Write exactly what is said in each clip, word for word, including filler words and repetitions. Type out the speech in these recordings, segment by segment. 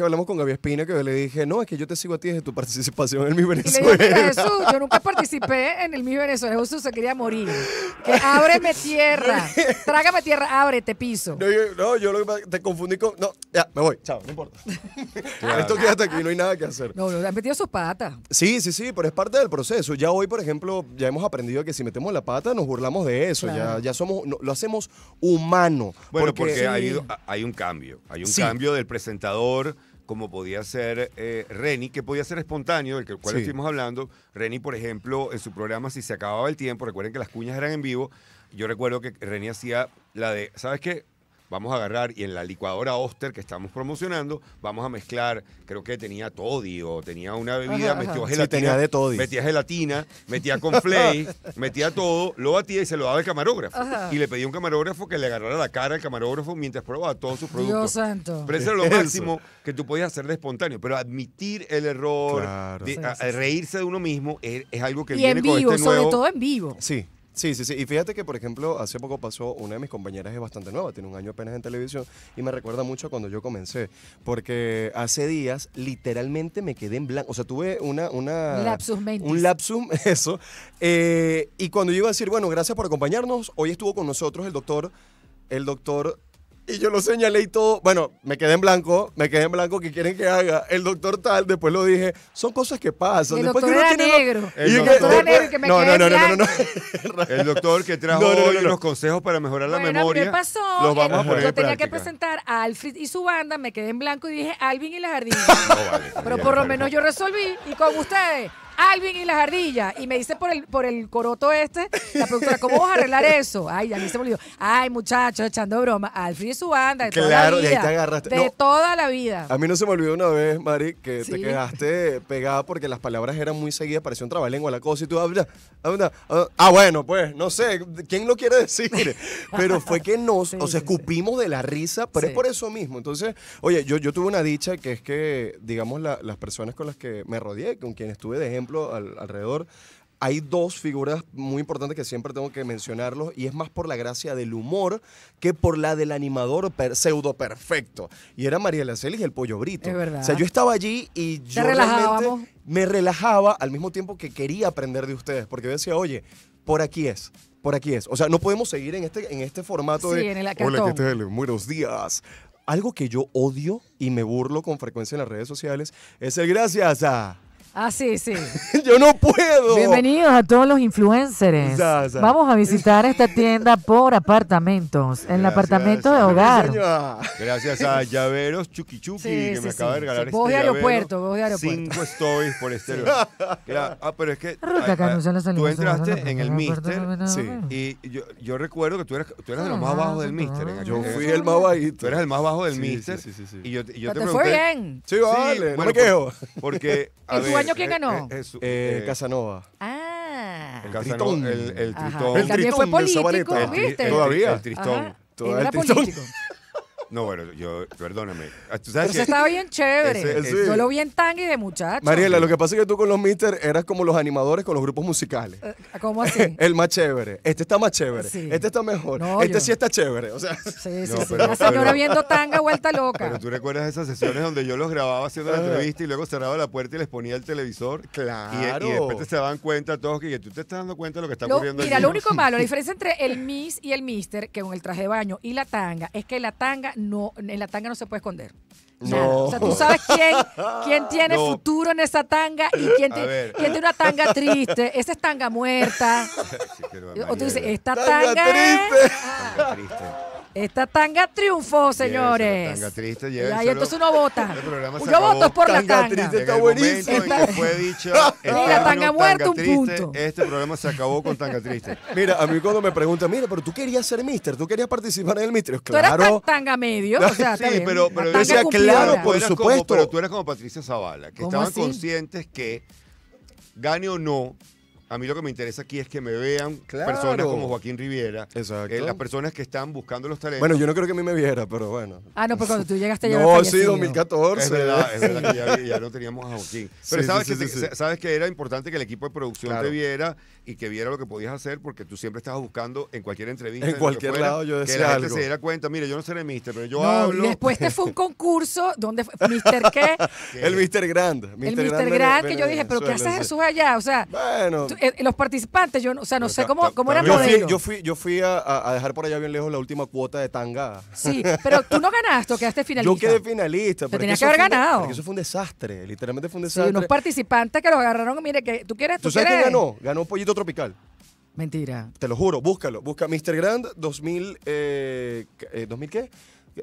que hablamos con Gaby Espina, que yo le dije, no, es que yo te sigo a ti desde tu participación en el Miss Venezuela. Y le dije, Jesús, yo nunca participé en el Miss Venezuela. Jesús se quería morir. Que ábreme tierra. Trágame tierra, ábrete piso. No, yo, no, yo lo, te confundí con... No, ya, me voy. Chao, no importa. Claro. Esto queda hasta aquí, no hay nada que hacer. No, no, han metido sus patas. Sí, sí, sí, pero es parte del proceso. Ya hoy, por ejemplo, ya hemos aprendido que si metemos la pata nos burlamos de eso. Claro. Ya, ya somos, no, lo hacemos humano. Bueno, porque, porque sí. hay, hay un cambio. Hay un sí. cambio del presentador, como podía ser eh, Reni, que podía ser espontáneo, del cual sí. estuvimos hablando. Reni, por ejemplo, en su programa, si se acababa el tiempo, recuerden que las cuñas eran en vivo, yo recuerdo que Reni hacía la de, ¿sabes qué? Vamos a agarrar y en la licuadora Oster que estamos promocionando, vamos a mezclar, creo que tenía toddy o tenía una bebida, ajá, metió ajá. gelatina, sí, tenía de toddy. Metía gelatina, metía conflay, metía todo, lo batía y se lo daba al camarógrafo. Ajá. Y le pedía a un camarógrafo que le agarrara la cara al camarógrafo mientras probaba todos sus productos. Dios santo. Pero eso era lo eso. máximo que tú podías hacer de espontáneo, pero admitir el error, claro. de, sí, a, a reírse de uno mismo es, es algo que y viene en vivo, con este nuevo... sobre todo en vivo. Sí. Sí, sí, sí. Y fíjate que, por ejemplo, hace poco pasó, una de mis compañeras es bastante nueva, tiene un año apenas en televisión, y me recuerda mucho cuando yo comencé, porque hace días literalmente me quedé en blanco. O sea, tuve una... una lapsus mentis. Un lapsus, eso. Eh, y cuando yo iba a decir, bueno, gracias por acompañarnos, hoy estuvo con nosotros el doctor, el doctor... Y yo lo señalé y todo, bueno, me quedé en blanco, me quedé en blanco, ¿qué quieren que haga? El doctor tal, después lo dije, son cosas que pasan. El después doctor que era negro. El, el doctor era negro que me no, quedé no, no, no, no, no. El doctor que trajo no, no, no, hoy no, no. unos consejos para mejorar bueno, la memoria. ¿Qué pasó? Los vamos a poner yo en tenía práctica. Que presentar a Alfred y su banda, me quedé en blanco y dije, Alvin y las ardillas. No, vale, pero por lo menos yo resolví, y con ustedes... Alvin y las ardillas. Y me dice por el, por el coroto este, la productora, ¿cómo vas a arreglar eso? Ay, ya me se me olvidó. Ay, muchachos, echando broma. Alfred y su banda, de claro, toda la vida. Claro, y ahí te agarraste. De no, toda la vida. A mí no se me olvidó una vez, Mari, que sí. te quedaste pegada porque las palabras eran muy seguidas, parecía un trabalengua la cosa y tú hablas. Ah, ah, ah, bueno, pues, no sé, ¿quién lo quiere decir? Pero fue que nos, sí, o sea, escupimos sí. de la risa, pero sí. es por eso mismo. Entonces, oye, yo, yo tuve una dicha que es que, digamos, la, las personas con las que me rodeé, con quienes estuve de ejemplo, Al, alrededor, hay dos figuras muy importantes que siempre tengo que mencionarlos y es más por la gracia del humor que por la del animador per, pseudo perfecto. Y era Mariela Celis y El Pollo Brito. Es verdad. O sea, yo estaba allí y yo realmente me relajaba al mismo tiempo que quería aprender de ustedes porque yo decía, oye, por aquí es. Por aquí es. O sea, no podemos seguir en este, en este formato sí, de... En el hola, ¿qué tal? Buenos días. Algo que yo odio y me burlo con frecuencia en las redes sociales es el gracias a... Ah, sí, sí. Yo no puedo. Bienvenidos a todos los influencers. Ya, ya. Vamos a visitar esta tienda por apartamentos, en el apartamento de hogar. Gracias a Llaveros Chuki Chuki, sí, que sí, me acaba sí. de regalar sí. este voy llavero. Aeropuerto, voy a aeropuerto. Cinco stories por este sí. Ah, pero es que Ruta, a, a, salimos, tú entraste en, en el Mister sí. y yo, yo recuerdo que tú eras, tú eras ah, de los más bajos del Mister. En yo fui el más bajito. Tú eras el más bajo del sí, Mister. Sí, sí, sí. Y yo, y yo pero te fue bien. Sí, vale, no me quejo. Porque, a ver, ¿año quién ganó? Eh, eh, su, eh, eh, Casanova. Ah. El Casanova, tritón. El, el tritón. El tritón fue político, el tri, ¿viste? El, todavía. El tristón. Todavía el tristón. No, bueno, yo, perdóname. ¿Tú sabes pero eso estaba bien chévere. Ese, ese, yo sí. lo vi en tangue de muchacho. Mariela, lo que pasa es que tú con los Mister eras como los animadores con los grupos musicales. ¿Cómo así? El más chévere. Este está más chévere. Sí. Este está mejor. No, este yo. sí está chévere. O sea, sí, sí, no, sí. Pero, la señora pero, viendo tanga vuelta loca. Pero tú recuerdas esas sesiones donde yo los grababa haciendo la entrevista y luego cerraba la puerta y les ponía el televisor. Claro. Y, y después se daban cuenta todos que tú te estás dando cuenta de lo que está lo, ocurriendo. Mira, allí. Lo único malo, la diferencia entre el Miss y el Mister, que con el traje de baño y la tanga, es que la tanga... No, en la tanga no se puede esconder. No. O sea, tú sabes quién, quién tiene no. futuro en esa tanga y quién, te, quién tiene una tanga triste. Esa es tanga muerta. Sí, o tú dices, esta tanga, tanga triste. Tanga triste. Esta tanga triunfó, señores. Tanga triste, ya, y entonces uno vota. Yo voto por la tanga. Tanga triste está buenísimo. Esta... Fue dicho. Mira, tanga muerta, un punto. Este programa se acabó con tanga triste. Mira, a mí cuando me preguntan, mira, pero tú querías ser Mister, tú querías participar en el Mister. Claro. Tú eras tan tanga medio. O sea, sí, también, pero, pero yo decía, claro, por supuesto. Como, pero tú eras como Patricia Zavala, que estaban así? Conscientes que, gane o no, A mí lo que me interesa aquí es que me vean claro. personas como Joaquín Riviera. Exacto. Eh, las personas que están buscando los talentos. Bueno, yo no creo que a mí me viera, pero bueno. Ah, no, porque cuando tú llegaste ya no, sí, dos mil catorce. Es verdad, es verdad que ya, ya no teníamos a Joaquín. Pero sí, sabes, sí, que sí, te, sí. sabes que era importante que el equipo de producción claro. te viera y que viera lo que podías hacer, porque tú siempre estabas buscando en cualquier entrevista. En, en cualquier fuera, lado yo decía que la gente algo. Se diera cuenta, mire, yo no seré mister, pero yo no, hablo. Después te fue un concurso donde ¿mister qué? El mister Grand. mister El mister Grand, Grand que yo dije, pero ¿qué hace Jesús allá? O sea, bueno. Los participantes, yo, o sea, no pero sé cómo, cómo era el modelo. Yo fui, yo fui a, a dejar por allá bien lejos la última cuota de tanga. Sí, pero tú no ganaste, o quedaste finalista. Yo quedé finalista. Te tenías que haber ganado. Porque eso fue un desastre, literalmente fue un desastre. Sí, unos participantes que los agarraron, mire, que tú quieres... ¿Tú, ¿tú sabes quién ganó? Ganó Pollito Tropical. Mentira. Te lo juro, búscalo. Busca mister Grand dos mil... Eh, ¿dos mil qué?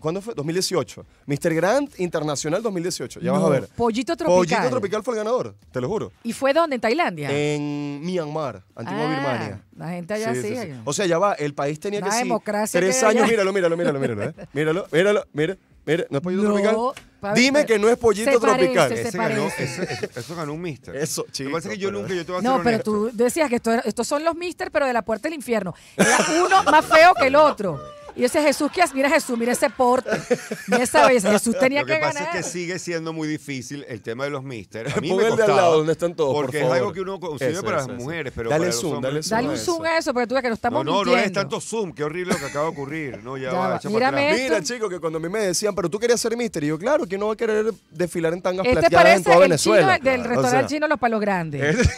¿Cuándo fue? dos mil dieciocho. mister Grand Internacional dos mil dieciocho. Ya no, vas a ver. Pollito Tropical. Pollito Tropical fue el ganador, te lo juro. ¿Y fue dónde? ¿En Tailandia? En Myanmar, antigua ah, Birmania. La gente allá sí. sí, sí, sí. O sea, ya va, el país tenía la que democracia sí, tres que años. Allá. Míralo, míralo, míralo, míralo, ¿eh? Míralo, míralo, míralo. Mira, ¿no es Pollito no, Tropical? Papi, dime que no es Pollito Tropical. Parece, ese ganó, eso, eso, eso ganó un mister. Eso, chico. Lo que pasa es que yo nunca, yo te voy a ser No, pero honesto. Tú decías que esto, estos son los mister, pero de la puerta del infierno. Era uno más feo que el otro. Y ese Jesús, que mira Jesús, mira ese porte, mira esa vez, Jesús tenía que ganar. Lo que pasa ganar. Es que sigue siendo muy difícil el tema de los mister. A mí Pon me costaba. Al lado donde están todos, porque por es algo que uno consigue eso, para eso, las mujeres, eso. Pero dale para zoom, los hombres. Dale un zoom a eso, porque tú ves que no estamos mintiendo. No, no, no es tanto zoom, qué horrible lo que acaba de ocurrir. No, ya, ya va, echa para atrás. Mira, chico, que cuando a mí me decían, pero tú querías ser mister, y yo, claro, ¿quién no va a querer desfilar en tangas este plateadas en toda Venezuela? Este parece el chino del restaurante chino Los Palos Grandes.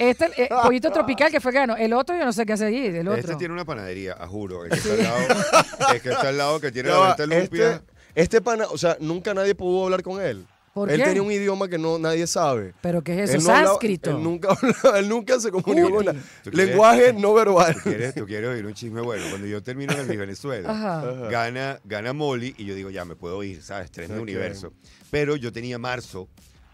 Este, el Pollito Tropical, que fue gano. El otro, yo no sé qué hace allí. El otro. Este tiene una panadería, a juro. El que está al lado, el que, está al lado que tiene no, la venta lumpia. Este, este pana, o sea, nunca nadie pudo hablar con él. ¿Por él qué? Tenía un idioma que no nadie sabe. ¿Pero qué es eso? Él no sánscrito. Hablaba, él, nunca hablaba, él nunca se comunicó con nada. Lenguaje no verbal. ¿Tú quieres, tú quieres oír un chisme bueno? Cuando yo termino en el Miss Venezuela, Ajá. gana, gana Molly y yo digo, ya, me puedo ir, ¿sabes? Tres de okay. universo. Pero yo tenía marzo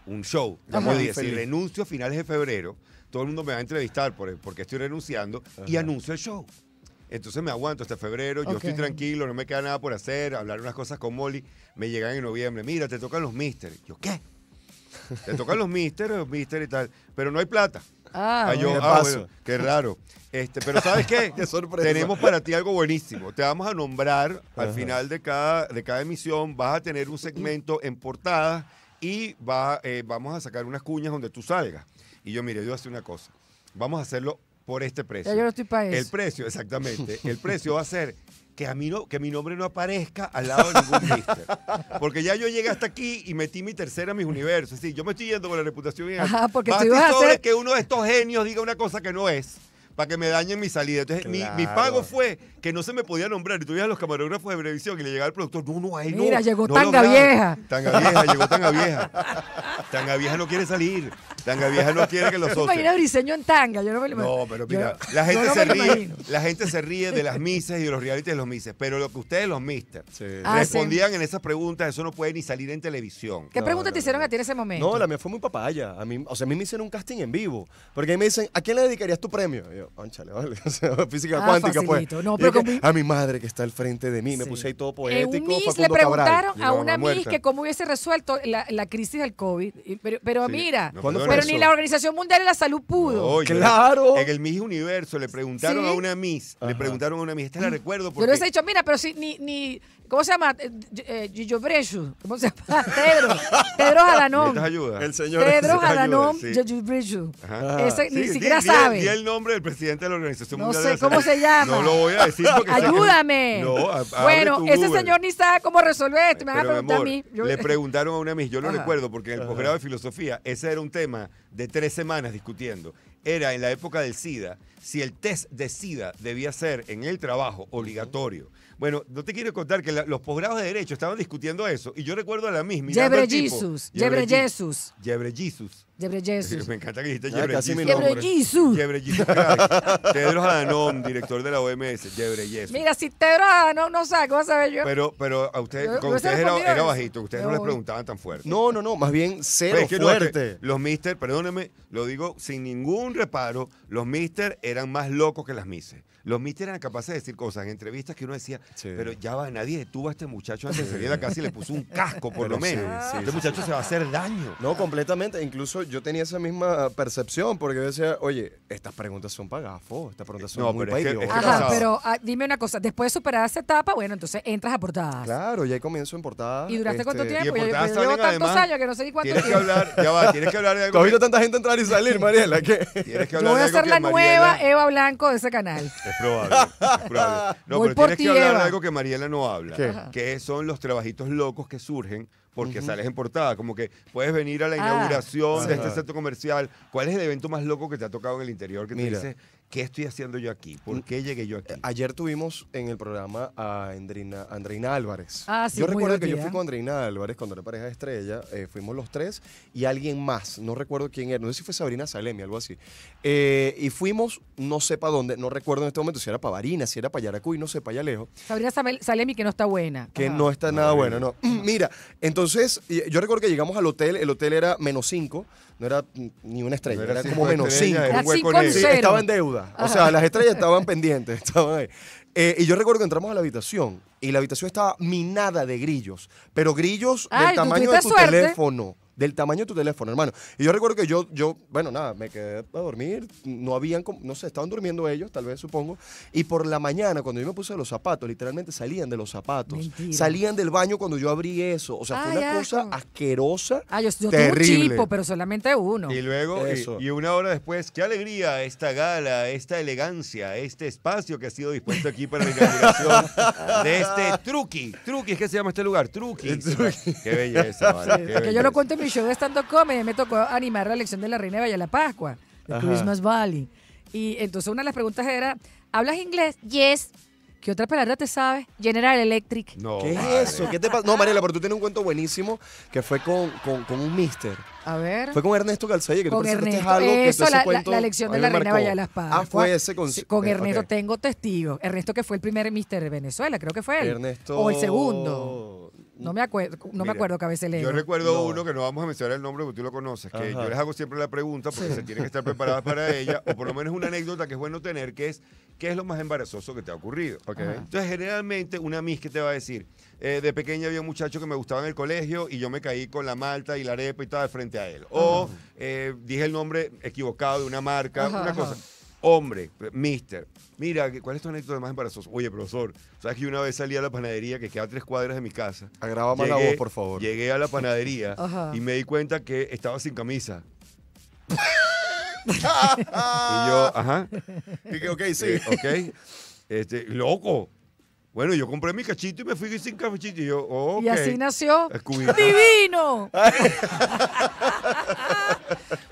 un show. Ya me dije, si renuncio a finales de febrero, todo el mundo me va a entrevistar por, porque estoy renunciando Ajá. y anuncio el show. Entonces me aguanto hasta febrero, okay. yo estoy tranquilo, no me queda nada por hacer, hablar unas cosas con Molly. Me llegan en noviembre, mira, te tocan los mister. Yo, ¿qué? Te tocan los mister, los mister y tal, pero no hay plata. Ah, yo, bueno, ah bueno, qué raro. Este, pero ¿sabes qué? Qué sorpresa. Tenemos para ti algo buenísimo. Te vamos a nombrar Ajá. al final de cada, de cada emisión, vas a tener un segmento en portada y va, eh, vamos a sacar unas cuñas donde tú salgas. Y yo, mire, yo voy a hacer una cosa. Vamos a hacerlo por este precio. Ya yo no estoy para eso. El precio, exactamente. El precio va a ser que, a mí no, que mi nombre no aparezca al lado de ningún mister. Porque ya yo llegué hasta aquí y metí mi tercera Miss Universo. Es decir, yo me estoy yendo con la reputación bien alta. Ajá, porque tú ibas a hacer... que uno de estos genios diga una cosa que no es, para que me dañen mi salida. Entonces, claro. mi, mi pago fue que no se me podía nombrar. Y tú ibas los camarógrafos de Brevisión y le llegaba el productor, no, no, ahí no. Mira, llegó no tanga vieja. Tanga vieja, llegó tanga vieja. Tanga vieja no quiere salir. Tanga vieja no quiere que los otros. Imagina Briseño en tanga, yo no me lo imagino. No, pero mira, yo, la, gente no se ríe, la gente se ríe de las misas y de los realities de los mises, pero lo que ustedes, los mister, sí. respondían ah, sí. en esas preguntas, eso no puede ni salir en televisión. ¿Qué no, preguntas no, te hicieron no. a ti en ese momento? No, la mía fue muy papaya. A mí, o sea, a mí me hicieron un casting en vivo, porque ahí me dicen, ¿a quién le dedicarías tu premio? Y yo, ónchale, vale. O sea, física ah, cuántica, facilito. Pues. No, pero yo, mi... A mi madre que está al frente de mí, sí. me puse ahí todo poético. Eh, un Miss le preguntaron Cabral. A una Miss que cómo hubiese resuelto la, la crisis del COVID, pero, pero mira... Pero ni la Organización Mundial de la Salud pudo. Oye, claro. En el Miss Universo le preguntaron ¿Sí? a una Miss, Ajá. le preguntaron a una Miss, esta la recuerdo porque... Yo les he dicho, mira, pero si ni, ni ¿cómo se llama? Ghebreyesus, ¿cómo se llama? Tedros, Tedros Adhanom. ¿Necesitas ayuda? El señor Tedros Adhanom Ghebreyesus. Ese ni siquiera sabe. Di el nombre del presidente de la Organización Mundial de la Salud. No sé cómo se llama. No lo voy a decir porque... Ayúdame. Bueno, ese señor ni sabe cómo resolver esto, me van a preguntar a mí. Le preguntaron a una Miss, yo lo recuerdo porque en el posgrado de filosofía, ese era un tema de tres semanas discutiendo, era en la época del SIDA, si el test de SIDA debía ser en el trabajo obligatorio. Bueno, no te quiero contar que la, los posgrados de Derecho estaban discutiendo eso, y yo recuerdo a la misma. Ghebreyesus. Ghebreyesus. Ghebreyesus. Ghebreyesus. Me encanta que dijiste Ghebreyesus. Ghebreyesus. Ghebreyesus. Tedros Adhanom, director de la O M S. Ghebreyesus. Mira, si Tedros Adhanom no sabe, ¿cómo sabe yo? Pero, pero a usted, yo, con ustedes era, era bajito, ustedes no, no les preguntaban tan fuerte. No, no, no, más bien cero es que fuerte. No, los mister, perdónenme, lo digo sin ningún reparo, los mister eran más locos que las mises. Los mister eran capaces de decir cosas en entrevistas que uno decía, sí. pero ya va, nadie detuvo a este muchacho antes de salir de la casa y le puso un casco, por pero lo menos. Sí, sí, este sí, muchacho sí. se va a hacer daño. No, completamente, incluso... yo tenía esa misma percepción, porque yo decía, oye, estas preguntas son para gafos, estas preguntas son no, muy para idiotas. Es que, es que Ajá, pero ah, dime una cosa, después de superar esa etapa, bueno, entonces entras a portadas. Claro, ya comienzo en portadas. ¿Y duraste este, cuánto tiempo? Yo, yo, yo llevo tantos además, años que no sé ni cuánto tiempo. Hablar, ya va, tienes que hablar de algo. ¿Tú has visto tanta gente entrar y salir, Mariela? ¿Qué? Tienes que hablar yo voy a ser la nueva Mariela... Eva Blanco de ese canal. Es probable, es probable. No, voy pero tienes tí, que hablar de algo que Mariela no habla, ¿Qué? que son los trabajitos locos que surgen porque uh-huh. sales en portada, como que puedes venir a la inauguración ah, de este centro comercial. ¿Cuál es el evento más loco que te ha tocado en el interior? Que te Mira, dices, ¿qué estoy haciendo yo aquí? ¿Por qué llegué yo aquí? Ayer tuvimos en el programa a Andreina, Andreina Álvarez. Ah, sí, yo recuerdo que yo fui con Andreina Álvarez cuando era pareja de estrella, eh, fuimos los tres y alguien más, no recuerdo quién era, no sé si fue Sabrina Salemi, algo así. Eh, y fuimos, no sé para dónde, no recuerdo en este momento si era para Barinas, si era para Yaracuy, no sé, para allá lejos. Sabrina Salemi que no está buena. Que Ajá. no está nada buena, no. Mira, entonces... Entonces, yo recuerdo que llegamos al hotel, el hotel era menos cinco, no era ni una estrella, no era, era como menos cinco. Sí, estaba en deuda, Ajá. o sea, las estrellas estaban pendientes, estaban ahí. Eh, y yo recuerdo que entramos a la habitación, y la habitación estaba minada de grillos, pero grillos Ay, del tamaño de tu suerte. teléfono. Del tamaño de tu teléfono, hermano. Y yo recuerdo que yo, yo, bueno, nada, me quedé a dormir. No habían, no sé, estaban durmiendo ellos, tal vez, supongo. Y por la mañana, cuando yo me puse los zapatos, literalmente salían de los zapatos. Mentira. Salían del baño cuando yo abrí eso. O sea, ah, fue una ya. cosa asquerosa, ah, yo, yo terrible. Tengo un chipo, pero solamente uno. Y luego, eso. Y, y una hora después, qué alegría esta gala, esta elegancia, este espacio que ha sido dispuesto aquí para la inauguración de este truqui. Truqui, ¿qué se llama este lugar? Truqui. Truqui. Qué belleza, vale. Sí, qué belleza. Que yo lo cuento en mi show de stand-up comedy, me tocó animar la elección de la Reina de Villa la Pascua, de Ajá. Christmas Valley. Y entonces una de las preguntas era, ¿hablas inglés? Yes. ¿Qué otra palabra te sabes? General Electric. No, ¿Qué madre. es eso? ¿Qué te pasa? No, Mariela, pero tú tienes un cuento buenísimo que fue con, con, con un mister. A ver. Fue con Ernesto Calcella que con tú Ernesto. Presentaste algo. Eso, que la, la, la elección de la Reina Valla de las Pascuas. Ah, fue ese con... Sí, con eh, Ernesto okay. tengo testigo. Ernesto que fue el primer mister de Venezuela, creo que fue él. Ernesto... O el segundo. No me acuerdo, no Mira, me acuerdo cabecilero. Yo recuerdo no. uno que no vamos a mencionar el nombre porque tú lo conoces, que Ajá. yo les hago siempre la pregunta porque sí. se tienen que estar preparadas para ella, o por lo menos una anécdota que es bueno tener, que es ¿qué es lo más embarazoso que te ha ocurrido? Okay. Entonces, generalmente, una miss que te va a decir, eh, de pequeña había un muchacho que me gustaba en el colegio y yo me caí con la malta y la arepa y tal frente a él. O eh, dije el nombre equivocado de una marca, ajá, una ajá. cosa. Hombre, mister, mira, ¿cuál es tu anécdota más embarazosa? Oye, profesor, ¿sabes que una vez salí a la panadería que queda a tres cuadras de mi casa? Agrava más la voz, por favor. Llegué a la panadería Ajá. y me di cuenta que estaba sin camisa. Y yo, ajá. Dije, ok, sí. Eh, ok. Este, loco. Bueno, yo compré mi cachito y me fui sin cachito. Y yo, oh, ok. Y así nació. Escubito. ¡Divino!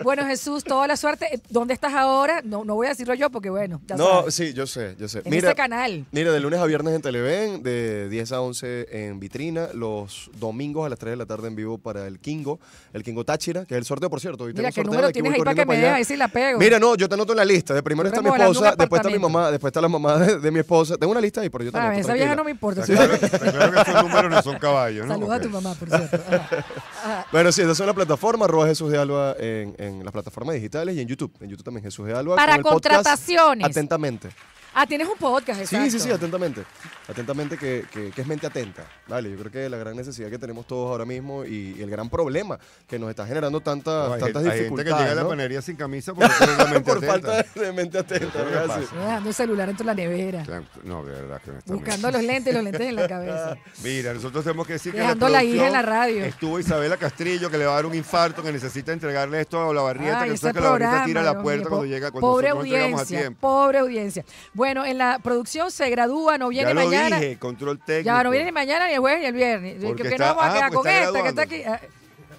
Bueno, Jesús, toda la suerte. ¿Dónde estás ahora? No, no voy a decirlo yo porque, bueno, ya No, sabes. sí, yo sé, yo sé. En mira, este canal. Mira, de lunes a viernes en Televen, de diez a once en Vitrina, los domingos a las tres de la tarde en vivo para el Kingo, el Kingo Táchira, que es el sorteo, por cierto. Hoy mira, ¿qué número tienes ahí para que me veas? Ahí sí la pego. Mira, no, yo te anoto en la lista. De primero está mi esposa, después está mi mamá, después está la mamá de, de mi esposa. Tengo una lista ahí, pero yo te anoto. Esa vieja no me importa. Claro, claro que estos números no son caballos, ¿no? Saluda okay. a tu mamá, por cierto. Ajá. Ajá. Bueno, sí, estas son las plataformas, arroba Jesús de Alva en, en las plataformas digitales y en YouTube. En YouTube también Jesús de Alba. Para con contrataciones. Podcast, atentamente. Ah, tienes un podcast, exacto. Sí, sí, sí, atentamente. Atentamente, que, que, que es Mente Atenta. Vale, yo creo que la gran necesidad que tenemos todos ahora mismo y, y el gran problema que nos está generando tanta, no, tantas hay, hay dificultades. Hay gente que llega a la panadería sin camisa porque la mente por atenta. falta de Mente Atenta. Dejando el celular dentro de la nevera. Claro, no, de verdad que no está buscando bien. los lentes, los lentes en la cabeza. Mira, nosotros tenemos que decir dejando que la, la hija en la radio. Estuvo Isabel Castrillo que le va a dar un infarto, que necesita entregarle esto a la barrieta, Ay, que ese que la barrieta tira a la puerta cuando llega. Cuando pobre audiencia, pobre audiencia. Bueno, en la producción se gradúa, no viene ya lo mañana. Dije, control técnico. Ya no viene mañana, ni el jueves, ni el viernes. Porque que está, no vamos a quedar ah, pues con esta, graduando. que está aquí.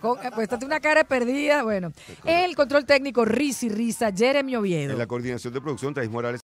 Con, pues está una cara perdida. Bueno, el control técnico, Riz y Risa, Jeremy Oviedo. En la coordinación de producción, Travis Morales.